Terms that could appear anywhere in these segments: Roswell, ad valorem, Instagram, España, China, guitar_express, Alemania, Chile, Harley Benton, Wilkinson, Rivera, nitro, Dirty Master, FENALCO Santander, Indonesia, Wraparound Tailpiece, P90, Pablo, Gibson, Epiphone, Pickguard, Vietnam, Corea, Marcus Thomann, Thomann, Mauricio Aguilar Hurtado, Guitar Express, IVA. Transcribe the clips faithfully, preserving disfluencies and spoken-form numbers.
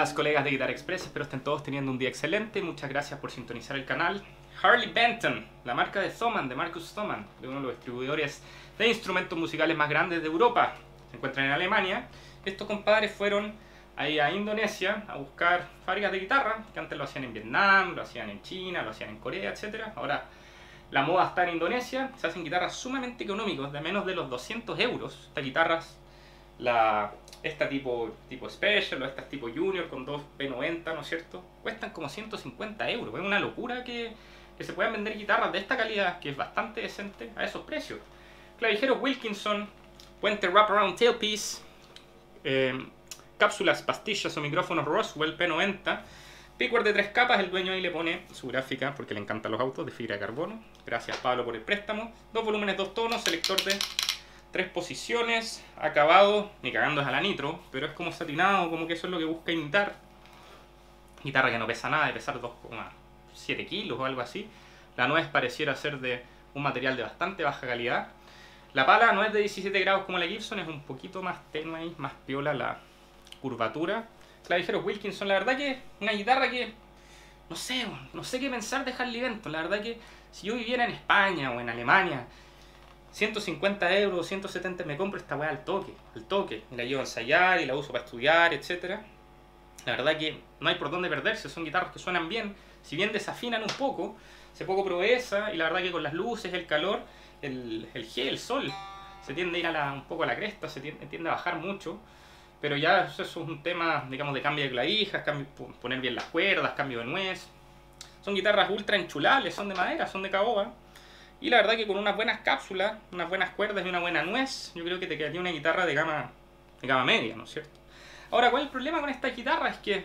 días, colegas de Guitar Express, espero estén todos teniendo un día excelente. Muchas gracias por sintonizar el canal. Harley Benton, la marca de Thomann, de Marcus Thomann, de uno de los distribuidores de instrumentos musicales más grandes de Europa. Se encuentran en Alemania. Estos compadres fueron ahí a Indonesia a buscar fábricas de guitarra, que antes lo hacían en Vietnam, lo hacían en China, lo hacían en Corea, etcétera. Ahora la moda está en Indonesia, se hacen guitarras sumamente económicas, de menos de los doscientos euros. Estas guitarras, la... esta tipo, tipo Special o estas tipo Junior con dos P noventa, ¿no es cierto?, cuestan como ciento cincuenta euros. Es una locura que, que se puedan vender guitarras de esta calidad, que es bastante decente, a esos precios. Clavijeros Wilkinson, puente Wraparound Tailpiece, eh, cápsulas, pastillas o micrófonos Roswell P noventa, Pickguard de tres capas. El dueño ahí le pone su gráfica porque le encantan los autos, de fibra de carbono. Gracias, Pablo, por el préstamo. Dos volúmenes, dos tonos, selector de tres posiciones, acabado, ni cagando es a la nitro, pero es como satinado, como que eso es lo que busca imitar. Guitarra que no pesa nada, de pesar dos coma siete kilos o algo así. La nuez pareciera ser de un material de bastante baja calidad. La pala no es de diecisiete grados como la Gibson, es un poquito más tenue y más piola la curvatura. Clavijeros Wilkinson, la verdad que una guitarra que... No sé, no sé qué pensar de Harley Benton. La verdad que si yo viviera en España o en Alemania... ciento cincuenta euros, ciento setenta, me compro esta weá al toque, al toque. La llevo a ensayar y la uso para estudiar, etcétera. La verdad que no hay por dónde perderse, son guitarras que suenan bien, si bien desafinan un poco, se poco proeza, y la verdad que con las luces, el calor, el, el G, el sol, se tiende a ir a la, un poco a la cresta, se tiende, tiende a bajar mucho, pero ya eso es un tema, digamos, de cambio de clavijas, cambio, poner bien las cuerdas, cambio de nuez. Son guitarras ultra enchulables, son de madera, son de caoba. Y la verdad que con unas buenas cápsulas, unas buenas cuerdas y una buena nuez, yo creo que te quedaría una guitarra de gama, de gama media, ¿no es cierto? Ahora, ¿cuál es el problema con esta guitarra? Es que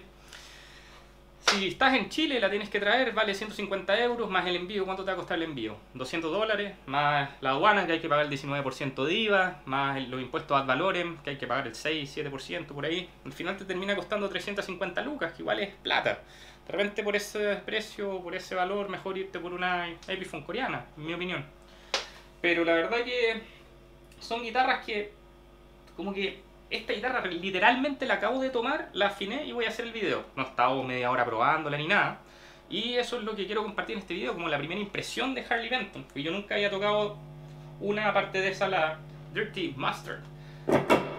si estás en Chile, la tienes que traer, vale ciento cincuenta euros, más el envío. ¿Cuánto te va a costar el envío? doscientos dólares, más la aduana, que hay que pagar el diecinueve por ciento de I V A, más los impuestos ad valorem, que hay que pagar el seis, siete por ciento por ahí. Al final te termina costando trescientas cincuenta lucas, que igual es plata. De repente por ese precio, por ese valor, mejor irte por una Epiphone coreana, en mi opinión. Pero la verdad que son guitarras que, como que esta guitarra literalmente la acabo de tomar, la afiné y voy a hacer el video. No he estado media hora probándola ni nada. Y eso es lo que quiero compartir en este video, como la primera impresión de Harley Benton. Porque yo nunca había tocado una aparte de esa, la Dirty Master.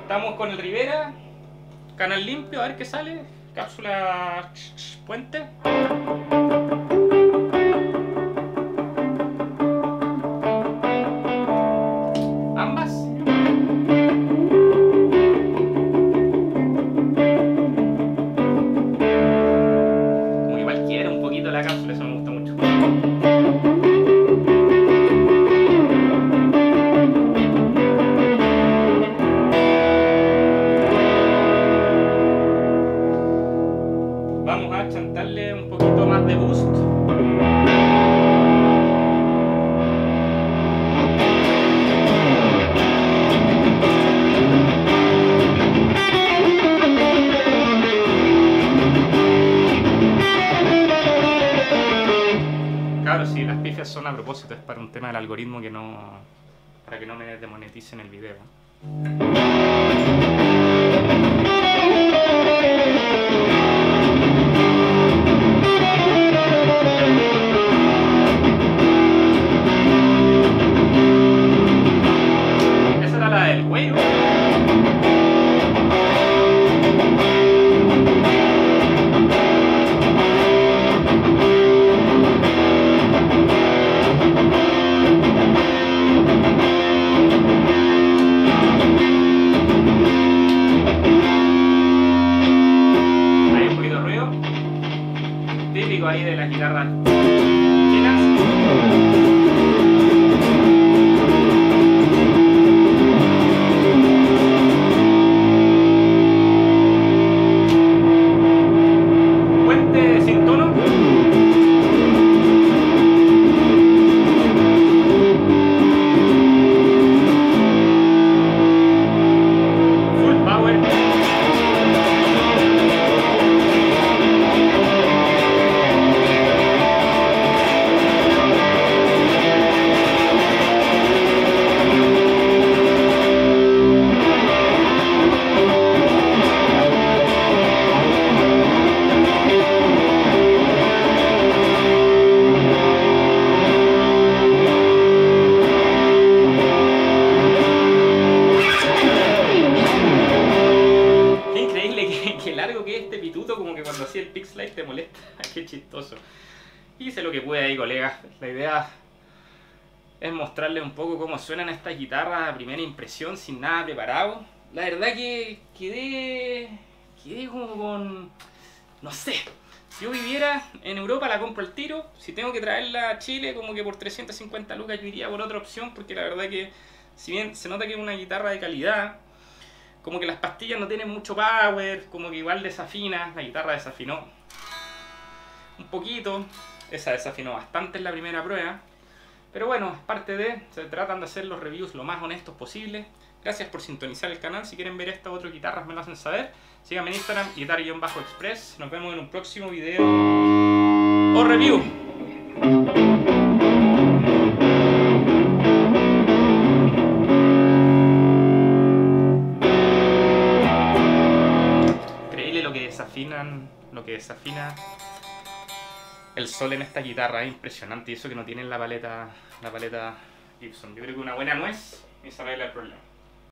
Estamos con el Rivera, canal limpio, a ver qué sale. Cápsula puente. Ambas. Como igual quiero un poquito la cápsula, eso me gusta mucho. Vamos a chantarle un poquito más de boost. Claro, sí, las pifias son a propósito, es para un tema del algoritmo que no... para que no me demoneticen el video. chistoso. Hice lo que pude ahí, colegas. La idea es mostrarles un poco cómo suenan estas guitarras a primera impresión, sin nada preparado. La verdad que quedé, quedé como con... no sé. Si yo viviera en Europa la compro al tiro. Si tengo que traerla a Chile como que por trescientas cincuenta lucas yo iría por otra opción, porque la verdad que si bien se nota que es una guitarra de calidad, como que las pastillas no tienen mucho power, como que igual desafina, la guitarra desafinó un poquito, esa desafinó bastante en la primera prueba, pero bueno, es parte de, se tratan de hacer los reviews lo más honestos posible. Gracias por sintonizar el canal. Si quieren ver estas otras guitarras me lo hacen saber. Síganme en Instagram, guitar_express. Nos vemos en un próximo video o review. Lo que desafina el sol en esta guitarra es impresionante, y eso que no tienen la paleta la paleta Gibson. Yo creo que una buena nuez y se arregla el problema.